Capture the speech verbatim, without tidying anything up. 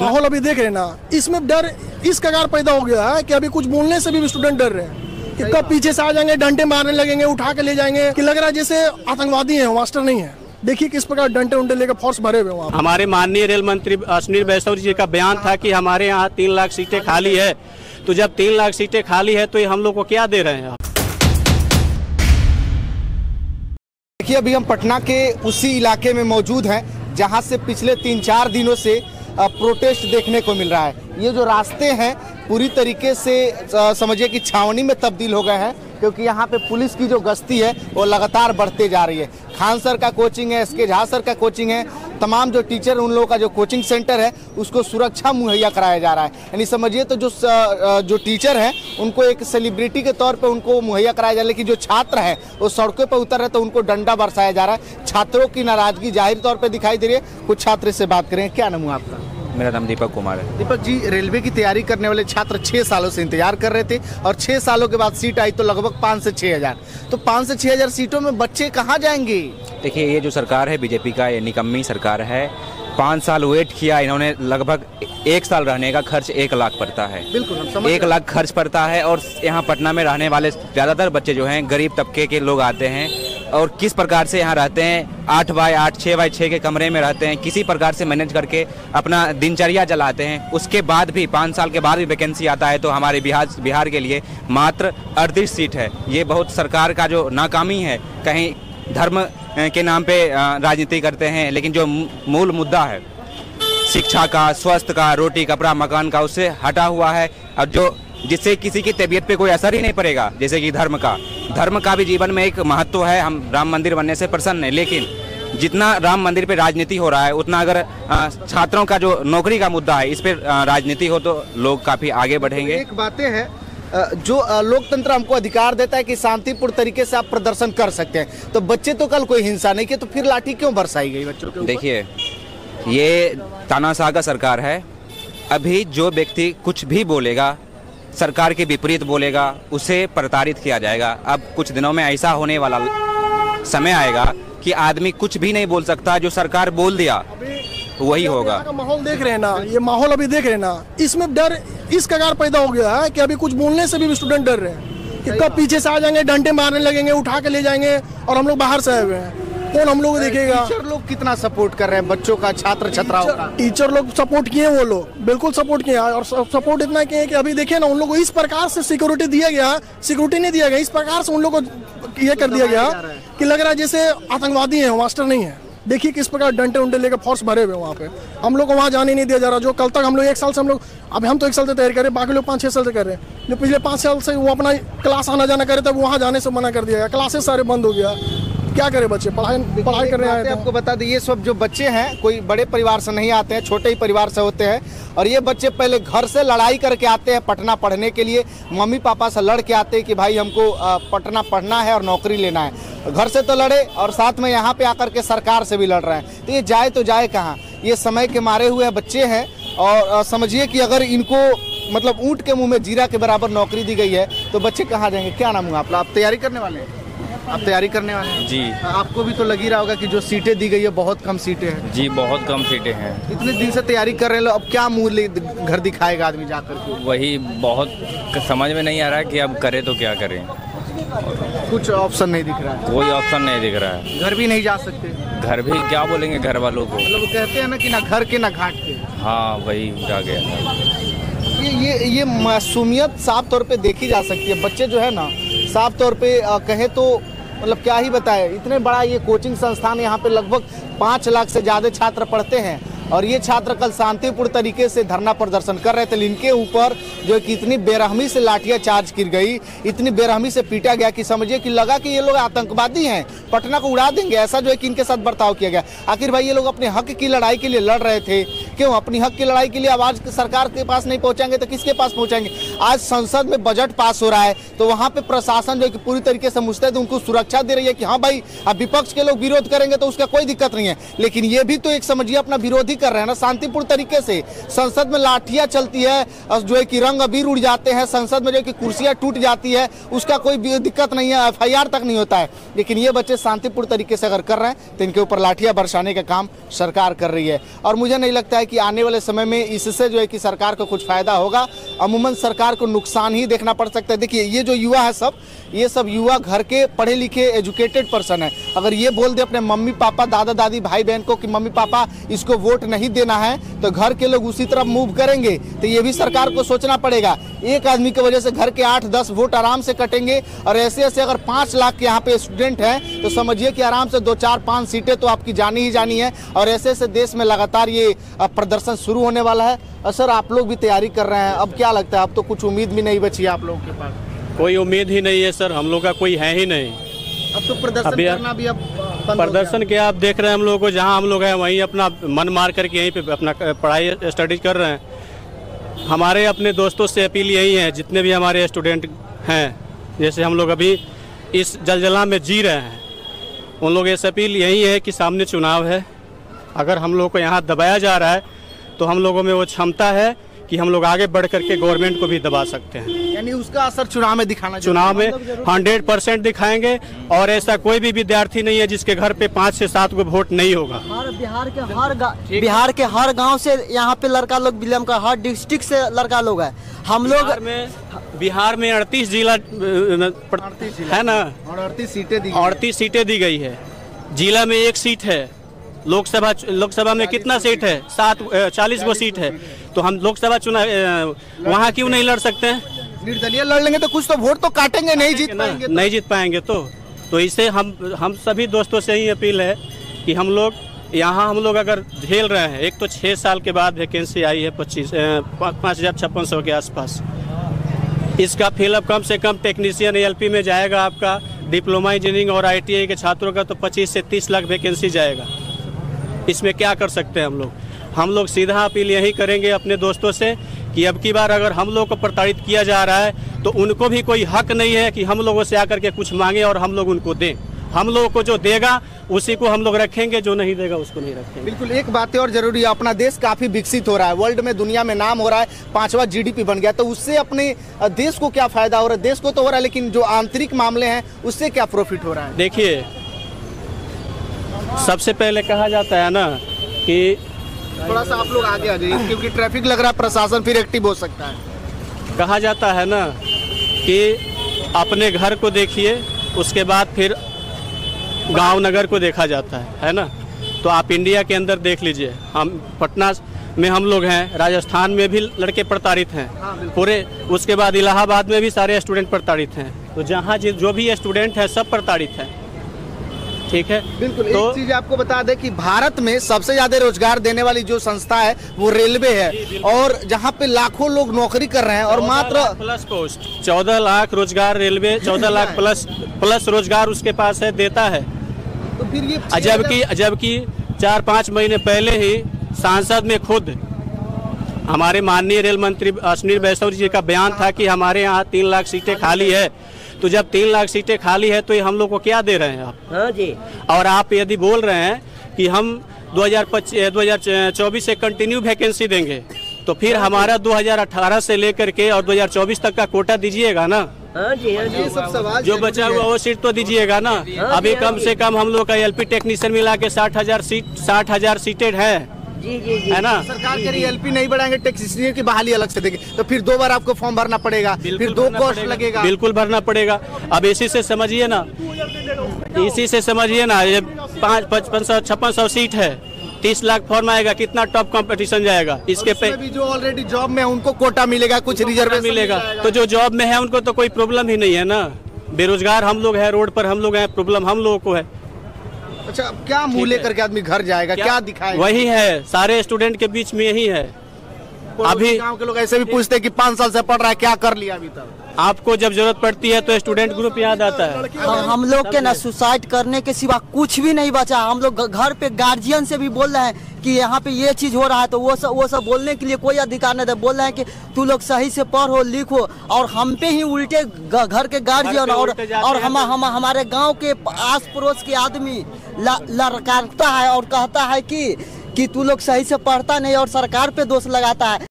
माहौल अभी देख रहे ना, इसमें डर इस कगार पैदा हो गया है कि अभी कुछ बोलने से भी स्टूडेंट डर रहे हैं कि कब पीछे से आ जाएंगे, डंडे मारने लगेंगे, उठा के ले जाएंगे कि लग रहा है जैसे आतंकवादी हैं, मास्टर नहीं है। देखिए किस प्रकार डंडे उंडे लेकर फोर्स भरे हुए हैं। हमारे माननीय रेल मंत्री अश्विनी वैष्णव जी का बयान था कि हमारे यहाँ तीन लाख सीटें खाली है, तो जब तीन लाख सीटें खाली है तो ये हम लोग को क्या दे रहे हैं। देखिए अभी हम पटना के उसी इलाके में मौजूद हैं जहाँ से पिछले तीन चार दिनों से प्रोटेस्ट देखने को मिल रहा है। ये जो रास्ते हैं पूरी तरीके से समझिए कि छावनी में तब्दील हो गए हैं, क्योंकि यहाँ पे पुलिस की जो गश्ती है वो लगातार बढ़ते जा रही है। खान सर का कोचिंग है, एस के झा सर का कोचिंग है, तमाम जो टीचर उन लोगों का जो कोचिंग सेंटर है उसको सुरक्षा मुहैया कराया जा रहा है। यानी समझिए तो जो जो टीचर हैं उनको एक सेलिब्रिटी के तौर पे उनको मुहैया कराया जा रहा है, लेकिन जो छात्र हैं वो सड़कों पर उतर रहे तो उनको डंडा बरसाया जा रहा है। छात्रों की नाराजगी जाहिर तौर पर दिखाई दे रही है। कुछ छात्र से बात करें। क्या नाम हुआ आपका? मेरा नाम दीपक कुमार है। दीपक जी, रेलवे की तैयारी करने वाले छात्र छः सालों से इंतजार कर रहे थे और छः सालों के बाद सीट आई तो लगभग पाँच से छः हज़ार तो पाँच से छः हज़ार सीटों में बच्चे कहाँ जाएंगे। देखिए ये जो सरकार है बीजेपी का, ये निकम्मी सरकार है। पाँच साल वेट किया इन्होंने, लगभग एक साल रहने का खर्च एक लाख पड़ता है। बिल्कुल एक लाख खर्च पड़ता है। और यहाँ पटना में रहने वाले ज़्यादातर बच्चे जो हैं गरीब तबके के लोग आते हैं और किस प्रकार से यहाँ रहते हैं, आठ बाई आठ छः बाई छः के कमरे में रहते हैं, किसी प्रकार से मैनेज करके अपना दिनचर्या चलाते हैं। उसके बाद भी पाँच साल के बाद भी वैकेंसी आता है तो हमारे बिहार बिहार के लिए मात्र अड़तीस सीट है। ये बहुत सरकार का जो नाकामी है, कहीं धर्म के नाम पे राजनीति करते हैं, लेकिन जो मूल मुद्दा है शिक्षा का, स्वास्थ्य का, रोटी कपड़ा मकान का, उससे हटा हुआ है। और जो जिससे किसी की तबीयत पे कोई असर ही नहीं पड़ेगा, जैसे कि धर्म का धर्म का भी जीवन में एक महत्व है। हम राम मंदिर बनने से प्रसन्न है, लेकिन जितना राम मंदिर पे राजनीति हो रहा है उतना अगर छात्रों का जो नौकरी का मुद्दा है इस पर राजनीति हो तो लोग काफ़ी आगे बढ़ेंगे। एक बातें हैं जो लोकतंत्र हमको अधिकार देता है कि शांतिपूर्ण तरीके से आप प्रदर्शन कर सकते हैं, तो बच्चे तो कल कोई हिंसा नहीं की तो फिर लाठी क्यों बरसाई गई बच्चों के ऊपर। देखिए ये तानाशाह का सरकार है। अभी जो व्यक्ति कुछ भी बोलेगा, सरकार के विपरीत बोलेगा, उसे प्रताड़ित किया जाएगा। अब कुछ दिनों में ऐसा होने वाला समय आएगा कि आदमी कुछ भी नहीं बोल सकता, जो सरकार बोल दिया वही होगा। माहौल देख रहे हैं ना, ये माहौल अभी देख रहे हैं ना, इसमें डर इस कगार पैदा हो गया है कि अभी कुछ बोलने से भी स्टूडेंट डर रहे हैं कि कब पीछे से आ जाएंगे, डंडे मारने लगेंगे, उठा के ले जाएंगे और हम लोग बाहर से आए हुए हैं। कौन हम लोग देखेगा। टीचर लोग कितना सपोर्ट कर रहे हैं बच्चों का, छात्र छात्राओं का। टीचर लोग सपोर्ट किए, वो लोग बिल्कुल सपोर्ट किए और सपोर्ट इतना किए कि अभी देखिए ना उन लोगों को इस प्रकार से सिक्योरिटी दिया गया, सिक्योरिटी नहीं दिया गया, इस प्रकार से उन लोगों को ये कर दिया गया कि लग रहा है जैसे आतंकवादी है, मास्टर नहीं है। देखिए किस प्रकार डंडे उंडे लेकर फोर्स भरे हुए वहाँ पे। हम लोग को वहाँ जाने नहीं दिया जा रहा। जो कल तक हम लोग एक साल से हम लोग अभी हम तो एक साल से तैयारी कर रहे हैं, बाकी लोग पाँच छः साल से कर रहे हैं। जो पिछले पाँच साल से वो अपना क्लास आना जाना करे तब वहाँ जाने से मना कर दिया गया, क्लासेस सारे बंद हो गया। क्या करें बच्चे, पढ़ाई पढ़ाई कर रहे हैं। आपको बता दें ये सब जो बच्चे हैं कोई बड़े परिवार से नहीं आते हैं, छोटे ही परिवार से होते हैं और ये बच्चे पहले घर से लड़ाई करके आते हैं पटना पढ़ने के लिए। मम्मी पापा से लड़ के आते हैं कि भाई हमको पटना पढ़ना है और नौकरी लेना है। घर से तो लड़े और साथ में यहाँ पे आकर के सरकार से भी लड़ रहे हैं, तो ये जाए तो जाए कहाँ। ये समय के मारे हुए बच्चे हैं और समझिए कि अगर इनको मतलब ऊँट के मुँह में जीरा के बराबर नौकरी दी गई है तो बच्चे कहाँ जाएंगे। क्या नाम हुआ आपका? आप तैयारी करने वाले हैं? आप तैयारी करने वाले हैं जी। आपको भी तो लग ही रहा होगा कि जो सीटें दी गई है बहुत कम सीटें हैं। जी बहुत कम सीटें हैं। इतने दिन से तैयारी कर रहे हैं, अब क्या मुँह घर दिखाएगा आदमी जाकर के। वही बहुत समझ में नहीं आ रहा है कि अब करे तो क्या करें। कुछ ऑप्शन नहीं दिख रहा है, कोई ऑप्शन नहीं दिख रहा है। घर भी नहीं जा सकते। घर भी क्या बोलेंगे घर वालों को, मतलब वो कहते हैं ना कि ना घर के ना घाट के। हाँ वही आ गया। ये ये ये मासूमियत साफ तौर पर देखी जा सकती है। बच्चे जो है ना साफ तौर पर कहें तो मतलब क्या ही बताएं। इतने बड़ा ये कोचिंग संस्थान, यहाँ पे लगभग पाँच लाख से ज़्यादा छात्र पढ़ते हैं और ये छात्र कल शांतिपूर्ण तरीके से धरना प्रदर्शन कर रहे थे। इनके ऊपर जो कि इतनी बेरहमी से लाठियाँ चार्ज की गई, इतनी बेरहमी से पीटा गया कि समझिए कि लगा कि ये लोग आतंकवादी हैं, पटना को उड़ा देंगे, ऐसा जो है कि इनके साथ बर्ताव किया गया। आखिर भाई ये लोग अपने हक की लड़ाई के लिए लड़ रहे थे, क्यों अपनी हक की लड़ाई के लिए आवाज़ सरकार के पास नहीं पहुंचाएंगे तो किसके पास पहुंचाएंगे। आज संसद में बजट पास हो रहा है तो वहाँ पे प्रशासन जो कि पूरी तरीके से मुस्तैद उनको सुरक्षा दे रही है कि हाँ भाई अब विपक्ष के लोग विरोध करेंगे तो उसका कोई दिक्कत नहीं है, लेकिन ये भी तो एक समझिए अपना विरोधी नहीं कर रहे हैं ना शांतिपूर्ण तरीके से। संसद में लाठियां चलती है, जो है कि रंग अबीर उड़ जाते हैं, संसद में जो है कि कुर्सियां टूट जाती है, उसका कोई दिक्कत नहीं है, एफ आई आर तक नहीं होता है। लेकिन ये बच्चे शांतिपूर्ण तरीके से अगर कर रहे हैं तो इनके ऊपर लाठियां बरसाने का काम सरकार कर रही है और मुझे नहीं लगता है कि आने वाले समय में इससे जो है कि सरकार को कुछ फायदा होगा। अमूमन सरकार को नुकसान ही देखना पड़ सकता है। देखिए ये जो युवा है सब, ये सब युवा घर के पढ़े लिखे एजुकेटेड पर्सन है। अगर ये बोल दे अपने मम्मी पापा दादा दादी भाई बहन को कि मम्मी पापा इसको वोट नहीं देना है तो घर के लोग उसी तरफ मूव करेंगे। तो ये भी सरकार को सोचना पड़ेगा। एक आदमी की वजह से घर के आठ दस वोट आराम से कटेंगे और ऐसे ऐसे अगर पाँच लाख के यहाँ पे स्टूडेंट हैं तो समझिए कि आराम से दो चार पाँच सीटें तो आपकी जानी ही जानी है। और ऐसे ऐसे देश में लगातार ये प्रदर्शन शुरू होने वाला है। और सर आप लोग भी तैयारी कर रहे हैं, अब क्या लगता है, अब तो कुछ उम्मीद भी नहीं बची है आप लोगों के पास? कोई उम्मीद ही नहीं है सर, हम लोग का कोई है ही नहीं। अब तो प्रदर्शन करना भी, अब प्रदर्शन क्या आप देख रहे हैं, हम लोगों को जहाँ हम लोग हैं वहीं अपना मन मार करके यहीं पे अपना पढ़ाई स्टडी कर रहे हैं। हमारे अपने दोस्तों से अपील यही है, जितने भी हमारे स्टूडेंट हैं, जैसे हम लोग अभी इस जलजला में जी रहे हैं, उन लोगों से अपील यही है कि सामने चुनाव है, अगर हम लोग को यहाँ दबाया जा रहा है तो हम लोगों में वो क्षमता है कि हम लोग आगे बढ़ करके गवर्नमेंट को भी दबा सकते हैं। यानी उसका असर चुनाव में दिखाना, चुनाव में हंड्रेड परसेंट दिखाएंगे। और ऐसा कोई भी विद्यार्थी नहीं है जिसके घर पे पाँच से सात को वोट नहीं होगा। बिहार के हर बिहार के हर गांव से यहाँ पे लड़का लोग विलम का, हर डिस्ट्रिक्ट से लड़का लोग है। हम लोग बिहार में अड़तीस जिला है ना, और अड़तीस सीटें अड़तीस सीटें दी गई है, जिला में एक सीट है। लोकसभा लोकसभा में कितना सीट है? सात चालीस गो सीट है। तो हम लोकसभा चुनाव वहाँ क्यों नहीं लड़ सकते हैं? निर्दलीय लड़ लेंगे तो कुछ तो वोट तो काटेंगे, नहीं जीत पाएंगे तो। नहीं जीत पाएंगे तो तो इसे हम हम सभी दोस्तों से ही अपील है कि हम लोग यहाँ हम लोग अगर झेल रहे हैं, एक तो छः साल के बाद वैकेंसी आई है पच्चीस पाँच हज़ार छप्पन सौ के आसपास। इसका फिलअप कम से कम टेक्नीशियन ए एल पी में जाएगा, आपका डिप्लोमा इंजीनियरिंग और आई टी आई के छात्रों का तो पच्चीस से तीस लाख वैकेंसी जाएगा। इसमें क्या कर सकते हैं हम लोग? हम लोग सीधा अपील यही करेंगे अपने दोस्तों से कि अब की बार अगर हम लोग को प्रताड़ित किया जा रहा है तो उनको भी कोई हक नहीं है कि हम लोगों से आकर के कुछ मांगे और हम लोग उनको दें। हम लोगों को जो देगा उसी को हम लोग रखेंगे, जो नहीं देगा उसको नहीं रखेंगे। बिल्कुल। एक बात और जरूरी है, अपना देश काफ़ी विकसित हो रहा है, वर्ल्ड में दुनिया में नाम हो रहा है, पांचवा जी डी पी बन गया, तो उससे अपने देश को क्या फ़ायदा हो रहा है? देश को तो हो रहा है लेकिन जो आंतरिक मामले हैं उससे क्या प्रॉफिट हो रहा है? देखिए सबसे पहले कहा जाता है ना कि थोड़ा सा आप लोग आगे आ जाइए क्योंकि ट्रैफिक लग रहा है, प्रशासन फिर एक्टिव हो सकता है। कहा जाता है ना कि अपने घर को देखिए, उसके बाद फिर गांव नगर को देखा जाता है है ना। तो आप इंडिया के अंदर देख लीजिए, हम पटना में हम लोग हैं, राजस्थान में भी लड़के प्रताड़ित हैं पूरे, उसके बाद इलाहाबाद में भी सारे स्टूडेंट प्रताड़ित हैं। तो जहाँ जो भी स्टूडेंट है सब प्रताड़ित हैं, ठीक है। बिल्कुल। तो एक चीज आपको बता दें कि भारत में सबसे ज्यादा रोजगार देने वाली जो संस्था है वो रेलवे है, और जहाँ पे लाखों लोग नौकरी कर रहे हैं और मात्र प्लस पोस्ट चौदह लाख रोजगार रेलवे चौदह लाख प्लस प्लस रोजगार उसके पास है, देता है। तो फिर ये जबकि जबकि चार पाँच महीने पहले ही सांसद में खुद हमारे माननीय रेल मंत्री अश्विनी वैष्णव जी का बयान था कि हमारे यहाँ तीन लाख सीटें खाली है। तो जब तीन लाख सीटें खाली है तो ये हम लोग को क्या दे रहे हैं आप? हाँ जी। और आप यदि बोल रहे हैं कि हम दो हज़ार चौबीस से कंटिन्यू वैकेंसी देंगे तो फिर हमारा दो हज़ार अठारह से लेकर के और दो हज़ार चौबीस तक का कोटा दीजिएगा ना। हाँ जी, हाँ जी। सब सवाल जो बचा हुआ वो सीट तो दीजिएगा ना। अभी कम से कम हम लोग का एल पी टेक्नीशियन मिला के साठ हजार सीट साठ हजार सीटें है, जी जी जी है ना। सरकार के लिए एल पी नहीं बढ़ाएंगे, टेक्नीशियन की बहाली अलग से देंगे तो फिर दो बार आपको फॉर्म भरना पड़ेगा, फिर दो कॉस्ट लगेगा, बिल्कुल भरना पड़ेगा। अब इसी से समझिए ना इसी से समझिए ना ये पाँच पचपन सौ छप्पन सौ सीट है, तीस लाख फॉर्म आएगा, कितना टॉप कंपटीशन जाएगा। इसके पे भी जो ऑलरेडी जॉब में है उनको कोटा मिलेगा, कुछ रिजर्वेशन मिलेगा, तो जो जॉब में है उनको तो कोई प्रॉब्लम ही नहीं है ना। बेरोजगार हम लोग है, रोड पर हम लोग हैं, प्रॉब्लम हम लोगों को है। अच्छा, क्या मुँह लेकर के आदमी घर जाएगा, क्या, क्या दिखाएगा? वही है, सारे स्टूडेंट के बीच में यही है। अभी गांव के लोग ऐसे भी पूछते हैं कि पाँच साल से पढ़ रहा है, क्या कर लिया अभी तक? आपको जब जरूरत पड़ती है तो स्टूडेंट ग्रुप याद आता है। हम लोग के ना सुसाइड करने के सिवा कुछ भी नहीं बचा। हम लोग घर पे गार्जियन से भी बोल रहे हैं कि यहाँ पे ये चीज़ हो रहा है तो वो सब वो सब बोलने के लिए कोई अधिकार नहीं था। बोल रहे हैं कि तू लोग सही से पढ़ो लिखो, और हम पे ही उल्टे घर के गार्जियन और और हम, हम हमारे गांव के आस पड़ोस के आदमी लड़काता है और कहता है कि कि तू लोग सही से पढ़ता नहीं और सरकार पे दोष लगाता है।